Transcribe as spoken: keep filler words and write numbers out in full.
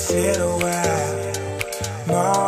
It's been a while. My